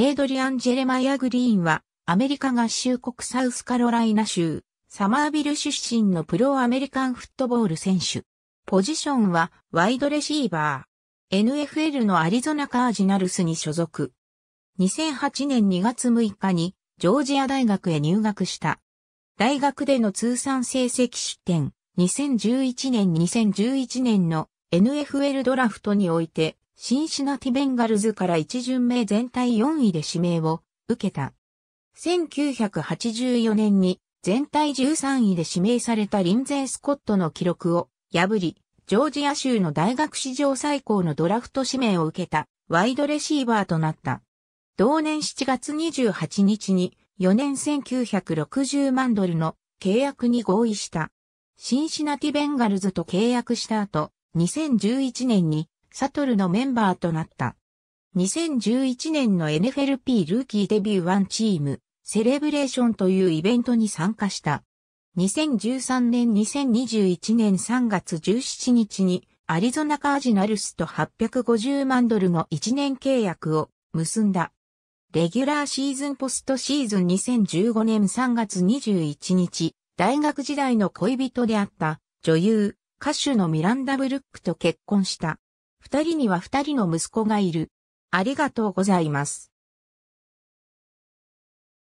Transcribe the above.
エイドリアン・ジェレマイア・グリーンは、アメリカ合衆国サウスカロライナ州、サマービル出身のプロアメリカンフットボール選手。ポジションは、ワイドレシーバー。NFL のアリゾナカージナルスに所属。2008年2月6日に、ジョージア大学へ入学した。大学での通算成績失点、2011年の NFL ドラフトにおいて、シンシナティベンガルズから1巡目全体4位で指名を受けた。1984年に全体13位で指名されたリンゼー・スコットの記録を破り、ジョージア州の大学史上最高のドラフト指名を受けたワイドレシーバーとなった。同年7月28日に4年1960万ドルの契約に合意した。シンシナティベンガルズと契約した後、2011年にSOTLのメンバーとなった。2011年の NFLPA ルーキーデビューワンチーム、セレブレーションというイベントに参加した。2013年2021年3月17日にアリゾナカージナルスと850万ドルの1年契約を結んだ。レギュラーシーズンポストシーズン2015年3月21日、大学時代の恋人であった女優、歌手のミランダ・ブルックと結婚した。二人には二人の息子がいる。ありがとうございます。